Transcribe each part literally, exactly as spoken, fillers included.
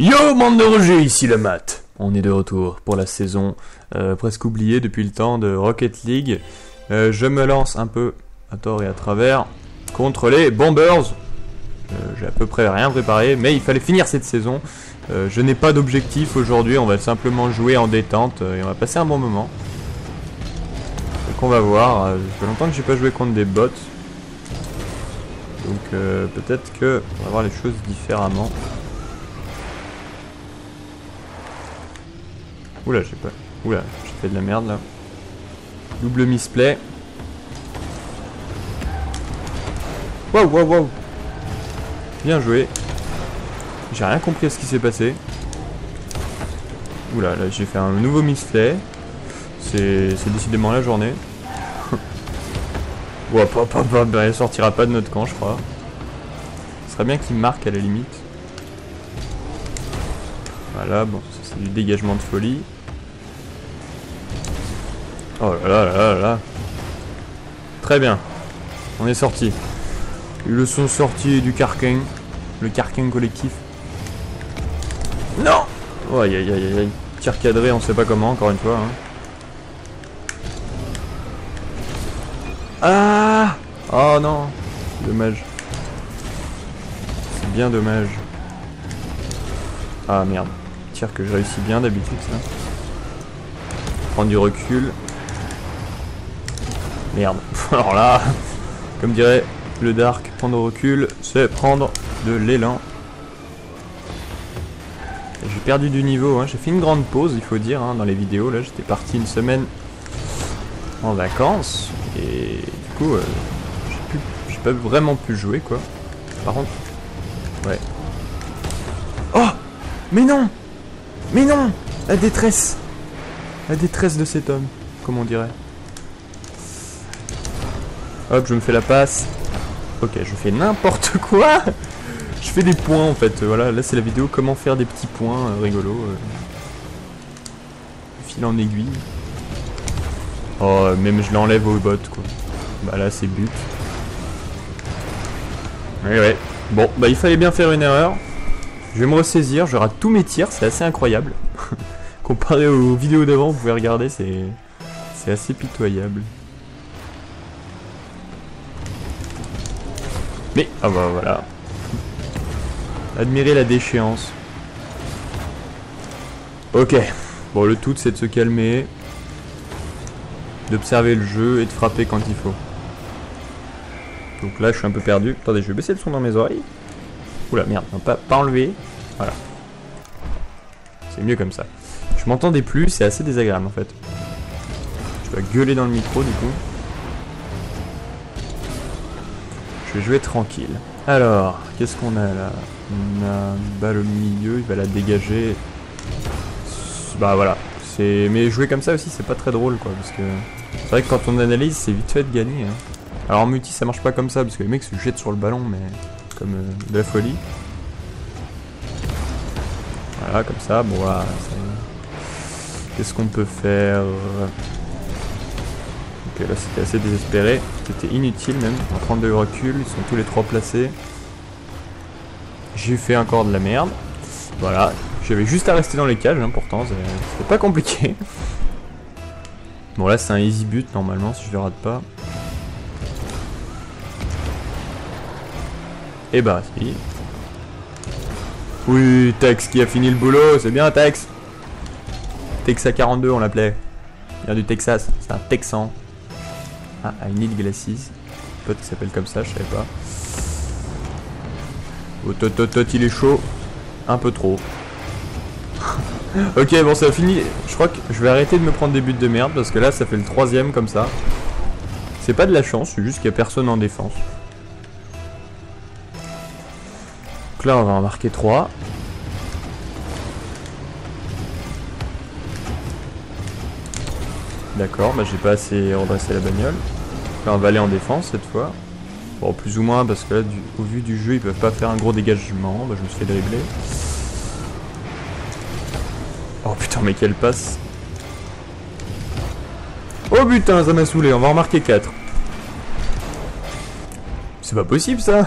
Yo, monde de Roger, ici le mat. On est de retour pour la saison euh, presque oubliée depuis le temps de Rocket League. Euh, je me lance un peu à tort et à travers contre les Bombers. Euh, J'ai à peu près rien préparé, mais il fallait finir cette saison. Euh, je n'ai pas d'objectif aujourd'hui, on va simplement jouer en détente euh, et on va passer un bon moment. Donc on va voir, euh, ça fait longtemps que j'ai pas joué contre des bots. Donc euh, peut-être que on va voir les choses différemment. Oula, je sais pas. Oula, j'ai fait de la merde là. Double misplay. Waouh, waouh, waouh. Bien joué. J'ai rien compris à ce qui s'est passé. Oula, là j'ai fait un nouveau misplay. C'est décidément la journée. Waouh, pop, pop, pop. Ben, il sortira pas de notre camp, je crois. Ce serait bien qu'il marque à la limite. Voilà, bon, ça c'est du dégagement de folie. Oh là là là là là. Très bien. On est sorti. Ils le sont sortis du carquin. Le carquin collectif. Non. Oh aïe aïe aïe aïe. Tir cadré, on sait pas comment, encore une fois. Hein. Ah. Oh non. Dommage. C'est bien dommage. Ah merde. Tir que je réussis bien d'habitude ça. Prendre du recul. Merde. Alors là, comme dirait le Dark, prendre au recul, c'est prendre de l'élan. J'ai perdu du niveau, hein. J'ai fait une grande pause, il faut dire, hein, dans les vidéos. Là, j'étais parti une semaine en vacances. Et du coup, euh, j'ai pas vraiment pu jouer, quoi. Par contre, ouais. Oh! Mais non! Mais non! La détresse! La détresse de cet homme, comme on dirait. Hop, je me fais la passe. Ok, je fais n'importe quoi. Je fais des points en fait. Voilà, là c'est la vidéo comment faire des petits points euh, rigolos. Euh. Fil en aiguille. Oh, même je l'enlève au bot quoi. Bah là c'est but. Ouais ouais. Bon, bah il fallait bien faire une erreur. Je vais me ressaisir, je rate tous mes tirs, c'est assez incroyable. Comparé aux vidéos d'avant, vous pouvez regarder, c'est c'est assez pitoyable. Mais, ah bah voilà. Admirez la déchéance. Ok. Bon, le tout, c'est de se calmer, d'observer le jeu et de frapper quand il faut. Donc là, je suis un peu perdu. Attendez, je vais baisser le son dans mes oreilles. Oula, merde, non, pas, pas enlever. Voilà. C'est mieux comme ça. Je m'entendais plus, c'est assez désagréable en fait. Je dois gueuler dans le micro du coup. Je vais jouer tranquille. Alors, qu'est-ce qu'on a là? On a une balle au milieu, il va la dégager. Bah voilà. C'est. Mais jouer comme ça aussi, c'est pas très drôle quoi. Parce que. C'est vrai que quand on analyse, c'est vite fait de gagner. Hein. Alors en multi, ça marche pas comme ça, parce que les mecs se jettent sur le ballon, mais. Comme euh, de la folie. Voilà, comme ça. Bon voilà. Ça... Qu'est-ce qu'on peut faire? Ok, là c'était assez désespéré, c'était inutile même, on prend de recul, ils sont tous les trois placés. J'ai fait encore de la merde, voilà, j'avais juste à rester dans les cages, hein, pourtant, c'était pas compliqué. Bon là c'est un easy but normalement si je le rate pas. Et bah si. Oui, Tex qui a fini le boulot, c'est bien Tex. Tex à quarante-deux on l'appelait, il vient du Texas, c'est un Texan. Ah, à une île glacis. Pote qui s'appelle comme ça, je savais pas. Oh, tot, tot, tot, il est chaud. Un peu trop. Ok, bon, ça finit. Je crois que je vais arrêter de me prendre des buts de merde parce que là, ça fait le troisième comme ça. C'est pas de la chance, c'est juste qu'il n'y a personne en défense. Donc là, on va en marquer trois. D'accord, bah j'ai pas assez redressé la bagnole. Là on va aller en défense cette fois. Bon plus ou moins parce que là du, au vu du jeu ils peuvent pas faire un gros dégagement. Bah je me suis fait dribbler. Oh putain mais quelle passe. Oh putain ça m'a saoulé, on va en marquer quatre. C'est pas possible ça.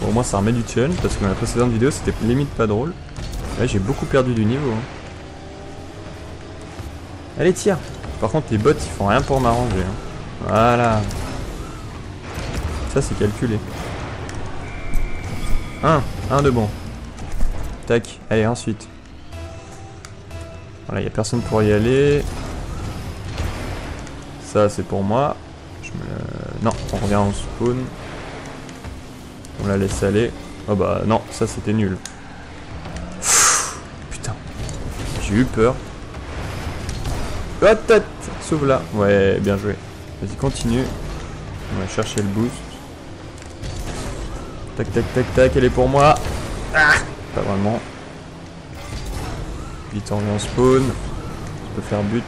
Bon moi ça remet du challenge parce que dans la précédente vidéo c'était limite pas drôle. Là j'ai beaucoup perdu du niveau. Hein. Allez tire. Par contre les bots ils font rien pour m'arranger. Hein. Voilà. Ça c'est calculé. Un, un de bon. Tac, allez ensuite. Voilà, il n'y a personne pour y aller. Ça c'est pour moi. Je me... Non, on revient en spawn. On la laisse aller. Oh bah non, ça c'était nul. Pff, putain. J'ai eu peur. Oh tête. Sauve là. Ouais, bien joué. Vas-y, continue. On va chercher le boost. Tac, tac, tac, tac. Elle est pour moi. Ah, pas vraiment. Vite, on revient en spawn. Je peux faire but.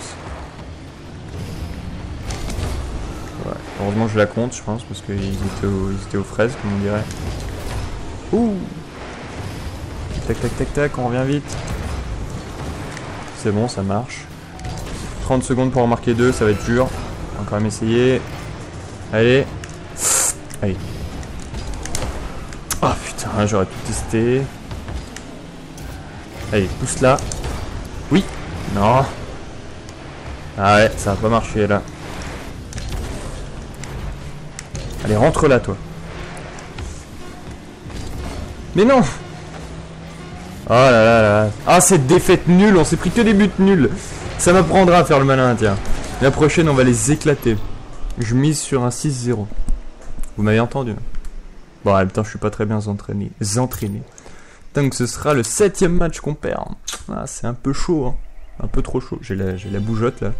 Heureusement je la compte je pense parce qu'ils étaient, étaient aux fraises comme on dirait. Ouh. Tac tac tac tac, on revient vite. C'est bon, ça marche. trente secondes pour en marquer deux, ça va être dur. On va quand même essayer. Allez. Allez. Ah putain, j'aurais tout testé. Allez, pousse là. Oui. Non. Ah ouais, ça va pas marcher là. Allez, rentre là, toi. Mais non. Oh là là là. Ah, cette défaite nulle. On s'est pris que des buts nuls. Ça m'apprendra à faire le malin, tiens. La prochaine, on va les éclater. Je mise sur un six zéro. Vous m'avez entendu. Bon, ouais, putain, je suis pas très bien entraîné. Entraîné. Tant que ce sera le septième match qu'on perd. Ah, c'est un peu chaud, hein. Un peu trop chaud. J'ai la, j'ai la bougeotte, là.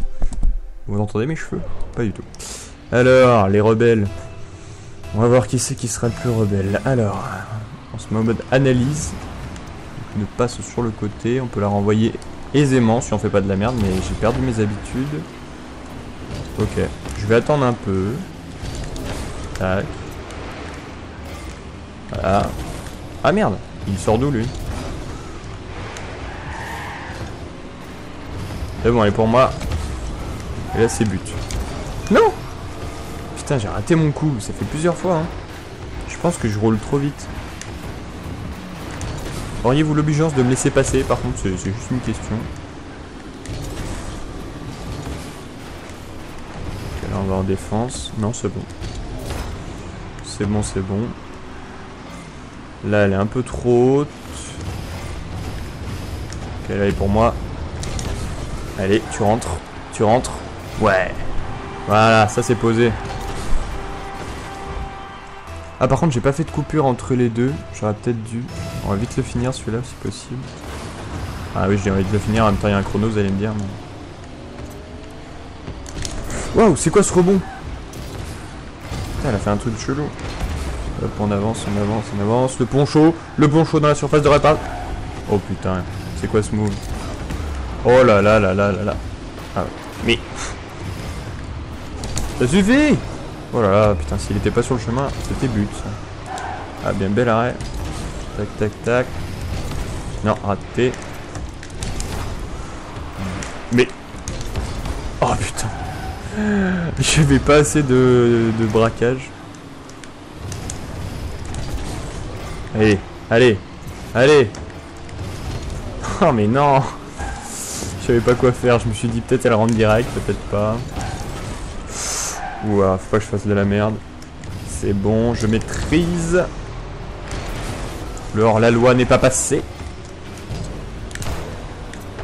Vous entendez mes cheveux? Pas du tout. Alors, les rebelles... On va voir qui c'est qui sera le plus rebelle. Alors, on se met en mode analyse. Donc, une passe sur le côté. On peut la renvoyer aisément si on fait pas de la merde. Mais j'ai perdu mes habitudes. Ok, je vais attendre un peu. Tac. Voilà. Ah merde, il sort d'où lui? C'est bon, elle est pour moi. Et là, c'est but. Non! Putain, j'ai raté mon coup, ça fait plusieurs fois. Hein. Je pense que je roule trop vite. Auriez-vous l'obligeance de me laisser passer? Par contre, c'est juste une question. Okay, là, on va en défense. Non, c'est bon. C'est bon, c'est bon. Là, elle est un peu trop haute. Ok, là, elle est pour moi. Allez, tu rentres. Tu rentres. Ouais. Voilà, ça c'est posé. Ah par contre j'ai pas fait de coupure entre les deux. J'aurais peut-être dû. On va vite le finir celui-là si possible. Ah oui, j'ai envie de le finir. En même temps il y a un chrono, vous allez me dire. Mais... Waouh, c'est quoi ce rebond? Putain, elle a fait un truc de chelou. Hop, on avance, on avance, on avance. Le poncho, le poncho dans la surface de réparation. Oh putain, c'est quoi ce move? Oh là là là là là là. Ah, mais... Ça suffit! Oh là là, putain, s'il était pas sur le chemin, c'était but. Ça. Ah, bien bel arrêt. Tac, tac, tac. Non, raté. Mais... Oh putain. J'avais pas assez de, de braquage. Allez, allez, allez. Oh mais non. Je savais pas quoi faire, je me suis dit peut-être elle rentre direct, peut-être pas. Ouah, faut pas que je fasse de la merde. C'est bon, je maîtrise. Le hors la loi n'est pas passé.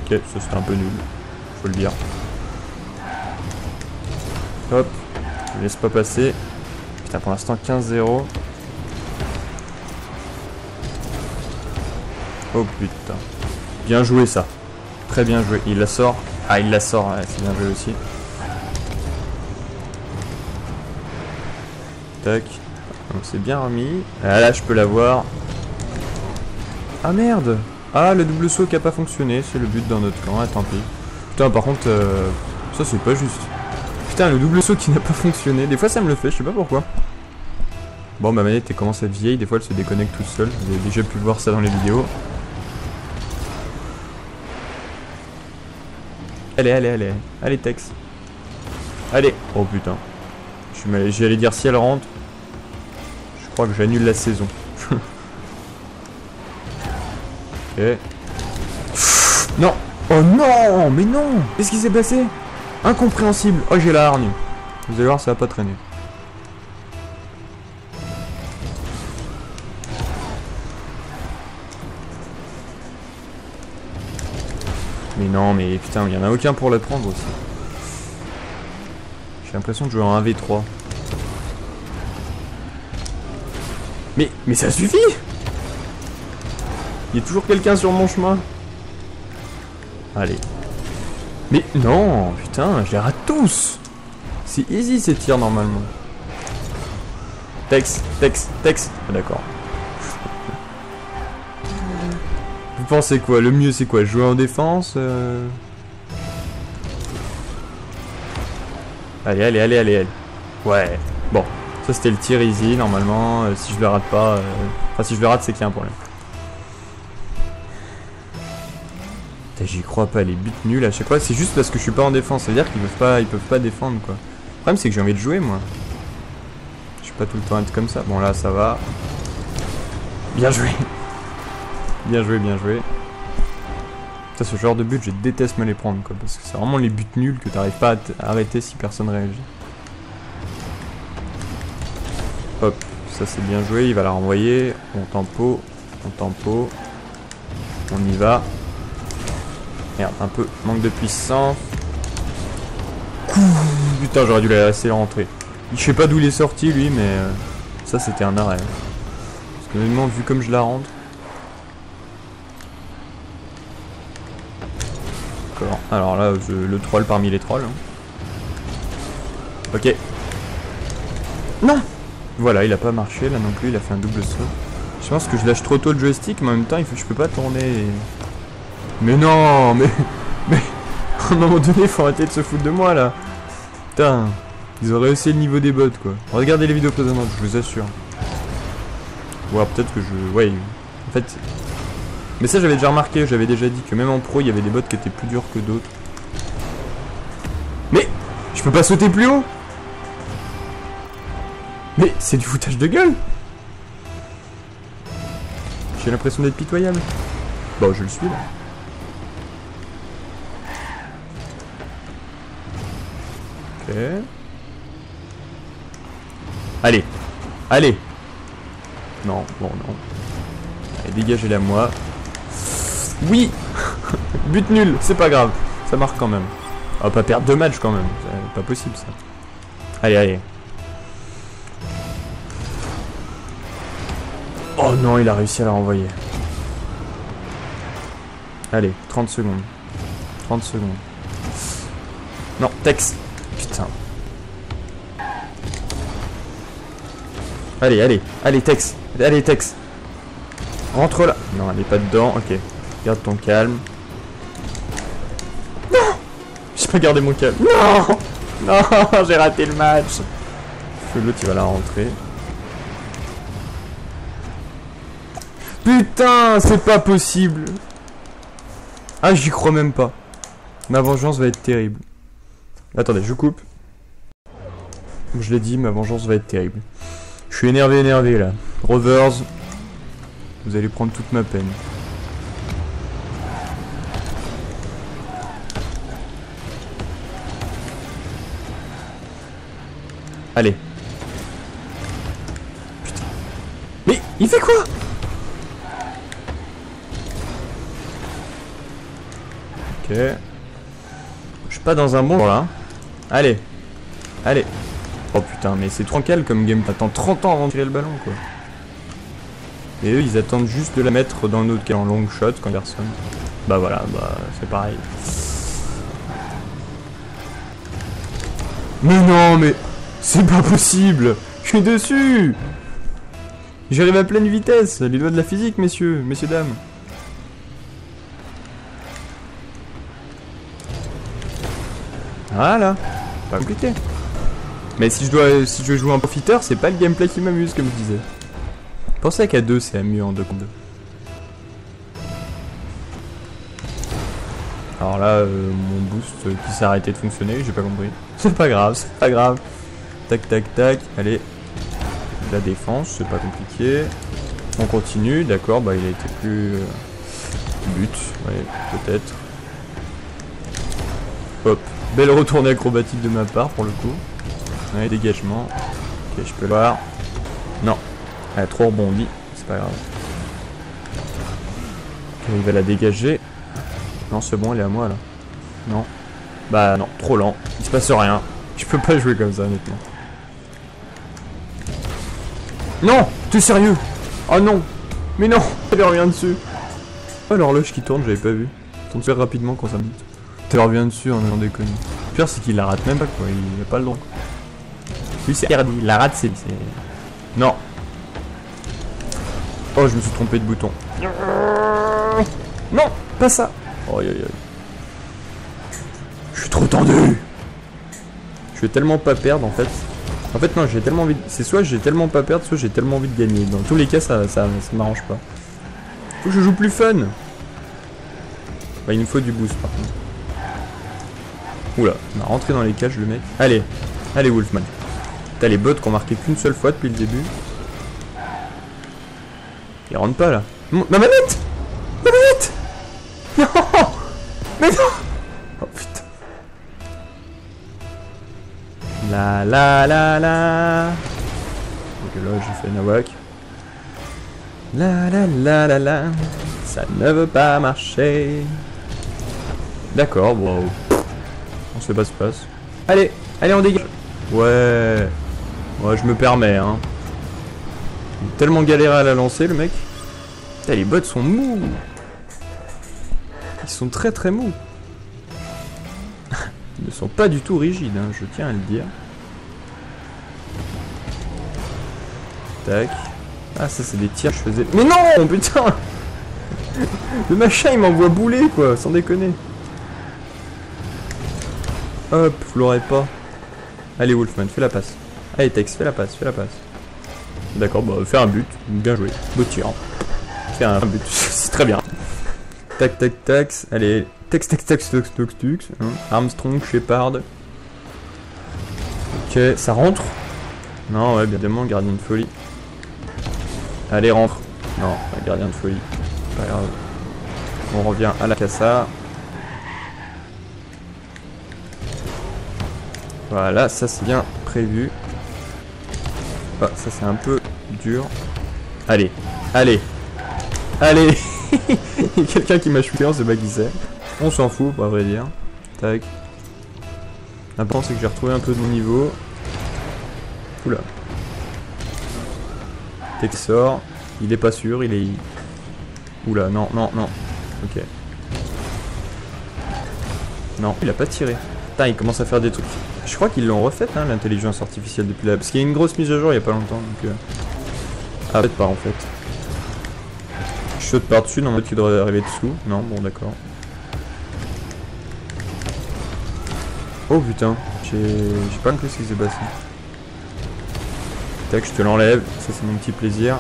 Ok, ça c'était un peu nul. Faut le dire. Hop, je laisse pas passer. Putain, pour l'instant quinze zéro. Oh putain. Bien joué ça. Très bien joué. Il la sort. Ah, il la sort, ouais, c'est bien joué aussi. Tac. Donc c'est bien remis. Ah là je peux l'avoir. Ah merde. Ah le double saut qui a pas fonctionné. C'est le but dans notre camp. Ah tant pis. Putain par contre euh, ça c'est pas juste. Putain le double saut qui n'a pas fonctionné. Des fois ça me le fait. Je sais pas pourquoi. Bon ma manette elle commence à être vieille. Des fois elle se déconnecte toute seule. Vous avez déjà pu voir ça dans les vidéos. Allez allez allez. Allez Tex. Allez. Oh putain. J'allais dire si elle rentre. Je crois que j'annule la saison. Ok. Pff, non. Oh non, mais non. Qu'est-ce qui s'est passé? Incompréhensible. Oh, j'ai la hargne. Vous allez voir, ça va pas traîner. Mais non, mais putain, il y en a aucun pour le prendre aussi. J'ai l'impression de jouer en un v trois. Mais, mais ça suffit. Il y a toujours quelqu'un sur mon chemin. Allez. Mais non, putain, je les rate tous. C'est easy ces tirs normalement. Tex, Tex, Tex. Ah, d'accord. Vous pensez quoi? Le mieux c'est quoi? Jouer en défense euh... Allez, allez, allez, allez, allez. Ouais. Bon, ça c'était le tir easy normalement. Euh, si je le rate pas... Euh... Enfin, si je le rate, c'est qu'il y a un problème. J'y crois pas, les buts nuls à chaque fois, c'est juste parce que je suis pas en défense, c'est à dire qu'ils peuvent pas, ils peuvent pas défendre quoi. Le problème c'est que j'ai envie de jouer moi. Je suis pas tout le temps être comme ça. Bon là ça va. Bien joué. Bien joué, bien joué. Ça, ce genre de but je déteste me les prendre quoi, parce que c'est vraiment les buts nuls que t'arrives pas à arrêter si personne réagit. Hop, ça c'est bien joué, il va la renvoyer. On tempo, on tempo. On y va. Merde, un peu manque de puissance. Ouh, putain, j'aurais dû la laisser rentrer. Je sais pas d'où il est sorti lui, mais euh, ça c'était un arrêt. Parce que maintenant, vu comme je la rentre. D'accord. Alors là, je, le troll parmi les trolls. Hein. Ok. Non. Voilà, il a pas marché là non plus. Il a fait un double saut. Je pense que je lâche trop tôt le joystick, mais en même temps, il faut, je peux pas tourner. Et... Mais non, mais... Mais... À un moment donné, faut arrêter de se foutre de moi, là. Putain. Ils ont réussi le niveau des bots, quoi. Regardez les vidéos précédentes, je vous assure. Ou alors peut-être que je... Ouais. En fait... Mais ça, j'avais déjà remarqué. J'avais déjà dit que même en pro, il y avait des bots qui étaient plus durs que d'autres. Mais... Je peux pas sauter plus haut. Mais c'est du foutage de gueule. J'ai l'impression d'être pitoyable. Bon, je le suis, là. Okay. Allez, allez. Non, bon non. Allez, dégagez-la moi. Oui. But nul, c'est pas grave. Ça marque quand même. On va pas perdre deux matchs quand même. C'est pas possible ça. Allez, allez. Oh non, il a réussi à la renvoyer. Allez, trente secondes. trente secondes. Non, Tex. Putain. Allez, allez, allez, Tex. Allez, Tex. Rentre là. Non, elle est pas dedans. Ok. Garde ton calme. Non. J'ai pas gardé mon calme. Non. Non, j'ai raté le match. L'autre, il va la rentrer. Putain, c'est pas possible. Ah, j'y crois même pas. Ma vengeance va être terrible. Attendez, je coupe. Je l'ai dit, ma vengeance va être terrible. Je suis énervé, énervé là. Reverse. Vous allez prendre toute ma peine. Allez. Putain. Mais il fait quoi? Ok. Je suis pas dans un bon là. Allez, allez. Oh putain, mais c'est tranquille comme game. T'attends trente ans avant de tirer le ballon, quoi. Et eux, ils attendent juste de la mettre dans l'autre cas en long shot quand personne. Bah voilà, bah c'est pareil. Mais non, mais c'est pas possible. Je suis dessus. J'arrive à pleine vitesse. Les lois de la physique, messieurs, messieurs dames. Voilà, pas compliqué. Mais si je dois, si je veux jouer un profiteur, c'est pas le gameplay qui m'amuse, comme je disais. Pensez qu'à deux, c'est mieux en deux contre deux. Alors là, euh, mon boost qui s'est arrêté de fonctionner, j'ai pas compris. C'est pas grave, c'est pas grave. Tac, tac, tac. Allez, la défense, c'est pas compliqué. On continue, d'accord. Bah, il a été plus, euh, But, ouais, peut-être. Hop. Belle retournée acrobatique de ma part pour le coup. Ouais, dégagement. Ok, je peux le voir. Non. Elle a trop rebondi. C'est pas grave. Okay, il va la dégager. Non, c'est bon, elle est à moi là. Non. Bah non, trop lent. Il se passe rien. Je peux pas jouer comme ça, honnêtement. Non, t'es sérieux? Oh non. Mais non, j'avais rien dessus. Oh, l'horloge qui tourne, j'avais pas vu. Ça tourne super rapidement quand ça me dit. Tu leur reviens dessus en allant déconner. Le pire, c'est qu'il la rate même pas, quoi. Il a pas le droit. Lui, c'est interdit. La rate, c'est. Non. Oh, je me suis trompé de bouton. Non, pas ça. Oh, aïe, aïe. Je suis trop tendu. Je vais tellement pas perdre en fait. En fait, non, j'ai tellement envie. De... C'est soit j'ai tellement pas perdre, soit j'ai tellement envie de gagner. Dans tous les cas, ça, ça, ça m'arrange pas. Faut que je joue plus fun. Bah, il me faut du boost par contre. Oula, on a rentré dans les cages le mec. Allez, allez Wolfman. T'as les bots qu'on marquait qu'une seule fois depuis le début. Il rentre pas là. Mon... Ma manette Ma manette Non Mais non Oh putain. La la la la. Ok, là j'ai fait nawak. La la la la la. Ça ne veut pas marcher. D'accord, wow. On sait pas ce qui se passe. Allez, allez on dégage. Ouais. Ouais, je me permets hein. Il est tellement galéré à la lancer le mec. Putain, les bots sont mous. Ils sont très très mous. Ils ne sont pas du tout rigides, hein, je tiens à le dire. Tac. Ah ça c'est des tirs que je faisais. Mais non putain. Le machin il m'envoie bouler quoi, sans déconner. Hop, vous l'aurez pas. Allez Wolfman, fais la passe. Allez Tex, fais la passe, fais la passe. D'accord, bah fais un but, bien joué. Beau tir. Hein. Fais un but, c'est très bien. Tac tac tac, allez, Tex Tex Tex Tex Tex Tex. Hein. Armstrong, Shepard. Ok, ça rentre. Non, ouais, bien évidemment, gardien de folie. Allez, rentre. Non, gardien de folie. Pas grave. On revient à la cassa. Voilà, ça c'est bien prévu. Ah, ça c'est un peu dur. Allez, allez, allez. Quelqu'un qui m'a shooté, on sait pas qui c'est. On s'en fout, pour vrai dire. Tac. L'important c'est que j'ai retrouvé un peu de niveau. Oula. Tex sort. Il est pas sûr, il est... Oula, non, non, non. Ok. Non, il a pas tiré. Putain, il commence à faire des trucs. Je crois qu'ils l'ont refaite, hein, l'intelligence artificielle depuis là. Parce qu'il y a une grosse mise à jour il n'y a pas longtemps. Donc, euh... Ah, peut-être pas en fait. Je saute par-dessus, non, l'autre qui devrait arriver dessous. Non, bon, d'accord. Oh putain, j'ai pas compris ce qui s'est passé. Tac, je te l'enlève. Ça, c'est mon petit plaisir.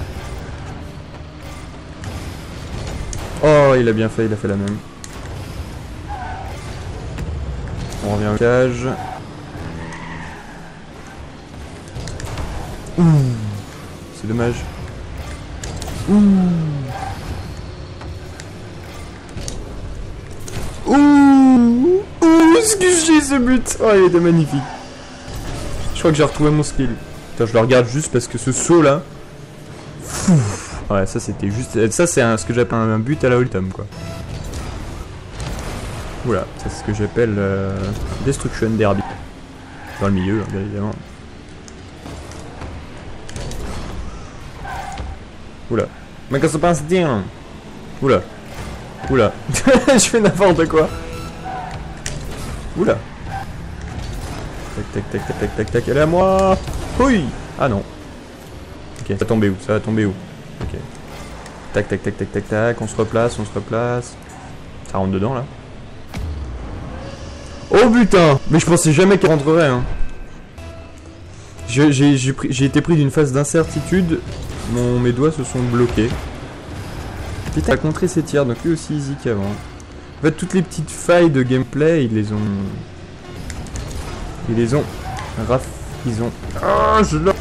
Oh, il a bien fait, il a fait la même. On revient au cage. Ouh, c'est dommage. Ouh. Ouh. Ouh, ce que j'ai ce but. Oh, il était magnifique. Je crois que j'ai retrouvé mon skill. Putain, je le regarde juste parce que ce saut là. Fouf. Ouais, ça c'était juste. Ça c'est ce que j'appelle un but à la Holtham quoi. Oula, c'est ce que j'appelle euh, Destruction Derby. Dans le milieu, bien évidemment. Oula. Mais qu'est-ce que ça passe dire? Oula. Oula. Je fais n'importe quoi. Oula. Tac, tac, tac, tac, tac, tac, tac. Elle est à moi. Oui. Ah non. Ok, ça va tomber où? Ça va tomber où? Ok. Tac, tac, tac, tac, tac, tac. On se replace, on se replace. Ça rentre dedans là. Oh putain! Mais je pensais jamais qu'elle rentrerait hein. J'ai été pris d'une phase d'incertitude. Mes doigts se sont bloqués. Putain, il a contré ses tirs, donc lui aussi easy qu'avant. En fait, toutes les petites failles de gameplay, ils les ont... Ils les ont... Raf... Ils ont... Ah, je l'aurais...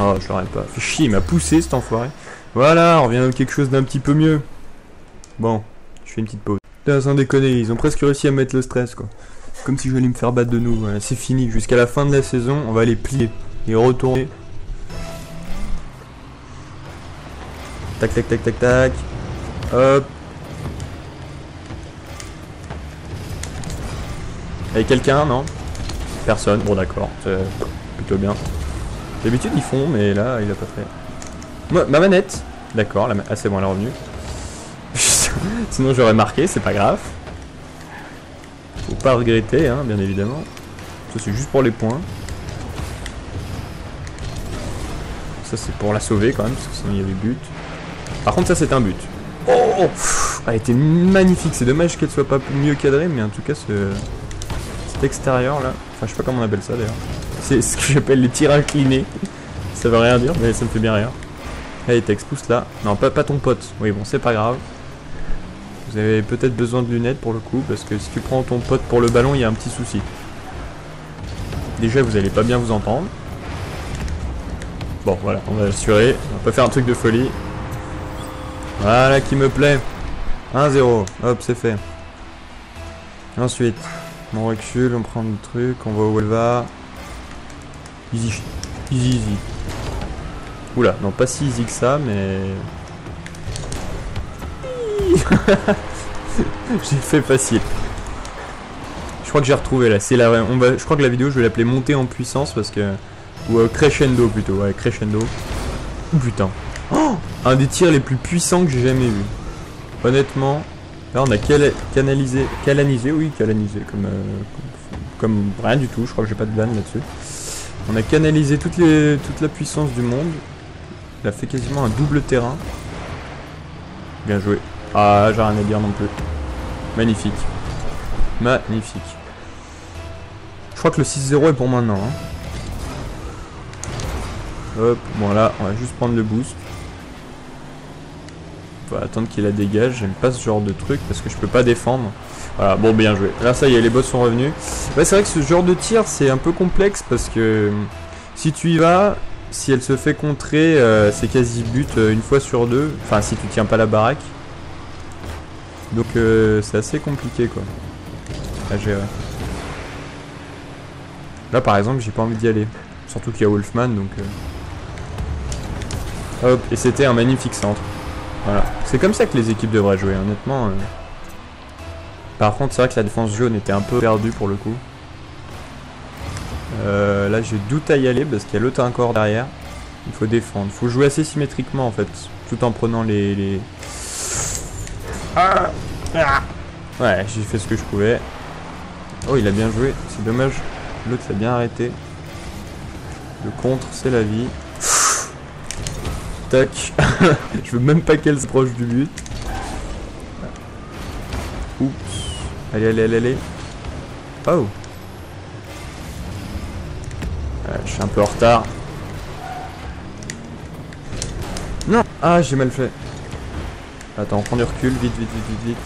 Oh, je l'aurais pas. Fait chier, il m'a poussé cet enfoiré. Voilà, on revient à quelque chose d'un petit peu mieux. Bon. Je fais une petite pause. Putain, sans déconner, ils ont presque réussi à mettre le stress, quoi. Comme si j'allais me faire battre de nouveau. Voilà, c'est fini. Jusqu'à la fin de la saison, on va les plier et retourner. Tac, tac, tac, tac, tac. Hop. Avec quelqu'un, non? Personne. Bon, d'accord. C'est plutôt bien. D'habitude, ils font, mais là, il a pas fait. Ma, ma manette. D'accord. Ma... Ah, c'est bon, elle est revenue. Sinon, j'aurais marqué. C'est pas grave. Faut pas regretter, hein, bien évidemment. Ça, c'est juste pour les points. Ça, c'est pour la sauver, quand même, parce que sinon, il y avait but. Par contre, ça, c'est un but. Oh, elle était magnifique. C'est dommage qu'elle soit pas mieux cadrée, mais en tout cas, ce... cet extérieur, là... Enfin, je sais pas comment on appelle ça, d'ailleurs. C'est ce que j'appelle les tirs inclinés. Ça veut rien dire, mais ça me fait bien rire. Allez, Tex, pousse là. Non, pas, pas ton pote. Oui, bon, c'est pas grave. Vous avez peut-être besoin de lunettes, pour le coup, parce que si tu prends ton pote pour le ballon, il y a un petit souci. Déjà, vous allez pas bien vous entendre. Bon, voilà, on va assurer. On va pas faire un truc de folie. Voilà qui me plaît. un zéro. Hop, c'est fait. Ensuite, on recule, on prend le truc, on voit où elle va. Easy. Easy, easy. Oula, non, pas si easy que ça, mais... J'ai fait facile. Je crois que j'ai retrouvé là. C'est la... on va... Je crois que la vidéo, je vais l'appeler montée en puissance parce que... Ou euh, crescendo plutôt, ouais, crescendo. Oh, putain. Oh, un des tirs les plus puissants que j'ai jamais vu. Honnêtement, là on a cal canalisé, calanisé, oui, calanisé, comme, euh, comme, comme rien du tout, je crois que j'ai pas de vanne là-dessus. On a canalisé toutes les, toute la puissance du monde. Il a fait quasiment un double terrain. Bien joué. Ah, j'ai rien à dire non plus. Magnifique. Magnifique. Je crois que le six zéro est pour maintenant, hein. Hop, bon là, on va juste prendre le boost. On va attendre qu'il la dégage. J'aime pas ce genre de truc parce que je peux pas défendre. Voilà, bon, bien joué. Là, ça y est, les boss sont revenus. Ouais, c'est vrai que ce genre de tir, c'est un peu complexe parce que si tu y vas, si elle se fait contrer, euh, c'est quasi but euh, une fois sur deux. Enfin, si tu tiens pas la baraque. Donc, euh, c'est assez compliqué, quoi, à gérer. Là, par exemple, j'ai pas envie d'y aller. Surtout qu'il y a Wolfman, donc... Euh Hop, et c'était un magnifique centre. Voilà. C'est comme ça que les équipes devraient jouer, honnêtement. Euh... Par contre, c'est vrai que la défense jaune était un peu perdue pour le coup. Euh, là, j'ai doute à y aller parce qu'il y a l'autre encore derrière. Il faut défendre. Il faut jouer assez symétriquement, en fait. Tout en prenant les... les... Ah ah ouais, j'ai fait ce que je pouvais. Oh, il a bien joué. C'est dommage. L'autre l'a bien arrêté. Le contre, c'est la vie. Tac. Je veux même pas qu'elle se proche du but. Oups. Allez, allez, allez, allez. Oh. Euh, je suis un peu en retard. Non. Ah, j'ai mal fait. Attends, on prend du recul. Vite, vite, vite, vite, vite.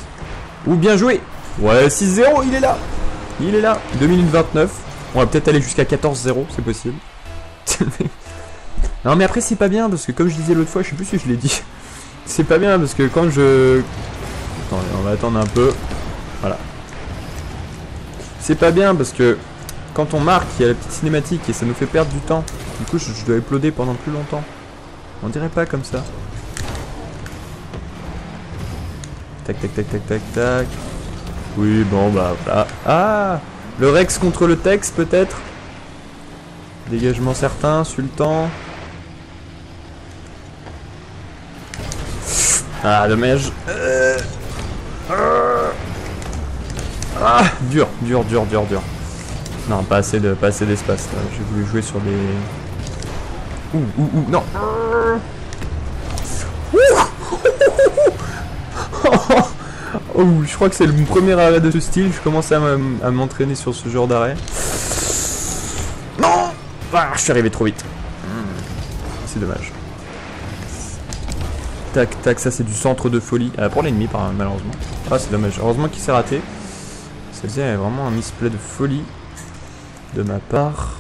Ouh, bien joué. Ouais, six zéro, il est là. Il est là. deux minutes vingt-neuf. On va peut-être aller jusqu'à quatorze zéro, c'est possible. Non mais après c'est pas bien parce que comme je disais l'autre fois, je sais plus si je l'ai dit. C'est pas bien parce que quand je... Attends, on va attendre un peu. Voilà. C'est pas bien parce que quand on marque, il y a la petite cinématique et ça nous fait perdre du temps. Du coup je, je dois uploader pendant plus longtemps. On dirait pas comme ça. Tac tac tac tac tac tac. Oui bon bah voilà. Ah, le Rex contre le Tex peut-être. Dégagement certain, Sultan. Ah, dommage. Euh... Ah, dur, dur, dur, dur, dur. Non, pas assez de, pas assez d'espace. J'ai voulu jouer sur des... Ouh, ouh, ouh, non. Oh, je crois que c'est le premier arrêt de ce style. Je commence à m'entraîner sur ce genre d'arrêt. Non. Ah, je suis arrivé trop vite. C'est dommage. Tac, tac, ça c'est du centre de folie. Ah, pour l'ennemi, malheureusement. Ah, c'est dommage. Heureusement qu'il s'est raté. Ça faisait vraiment un misplay de folie de ma part.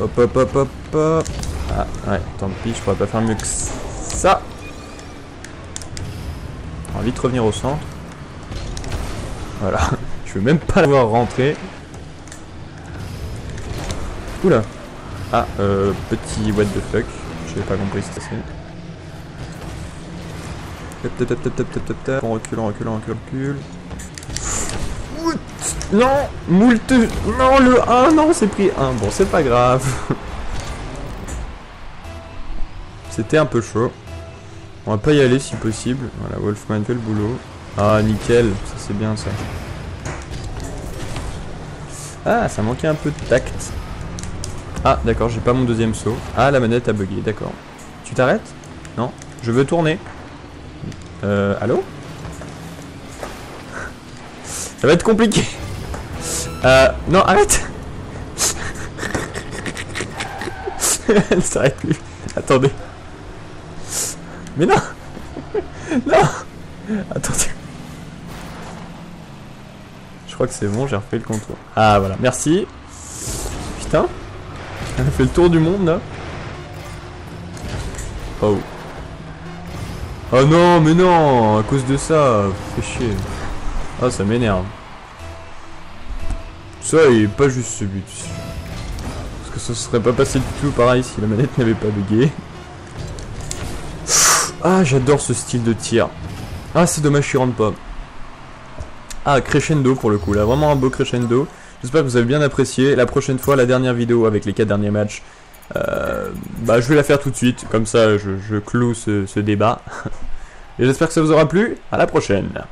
Hop, hop, hop, hop, hop. Ah, ouais, tant pis, je pourrais pas faire mieux que ça. On va vite revenir au centre. Voilà. Je veux même pas pouvoir rentrer. Oula. Ah, euh, petit what the fuck. J'ai pas compris ce que c'est. Tap tap tap tap tap tap tap. On recule, on recule, on recule, on recule. Non, moult. Non, le un, non, c'est pris un. Bon, c'est pas grave. C'était un peu chaud. On va pas y aller si possible. Voilà, Wolfman fait le boulot. Ah, nickel, ça c'est bien ça. Ah, ça manquait un peu de tact. Ah, d'accord, j'ai pas mon deuxième saut. Ah, la manette a bugué, d'accord. Tu t'arrêtes? Non, je veux tourner. Euh, allô? Ça va être compliqué. Euh, non, arrête. Elle s'arrête plus. Attendez. Mais non. Non. Attendez. Je crois que c'est bon, j'ai refait le contour. Ah, voilà, merci. Putain. Elle a fait le tour du monde, là. Oh. Oh non, mais non. À cause de ça, fait chier. Ah, oh, ça m'énerve. Ça, il est pas juste ce but. Parce que ça serait pas passé du tout pareil si la manette n'avait pas bugué. Ah, j'adore ce style de tir. Ah, c'est dommage, je rentre pas. Ah, crescendo pour le coup. Là, vraiment un beau crescendo. J'espère que vous avez bien apprécié. La prochaine fois, la dernière vidéo avec les quatre derniers matchs. Euh, bah, je vais la faire tout de suite. Comme ça, je, je clôt ce, ce débat. Et j'espère que ça vous aura plu. À la prochaine.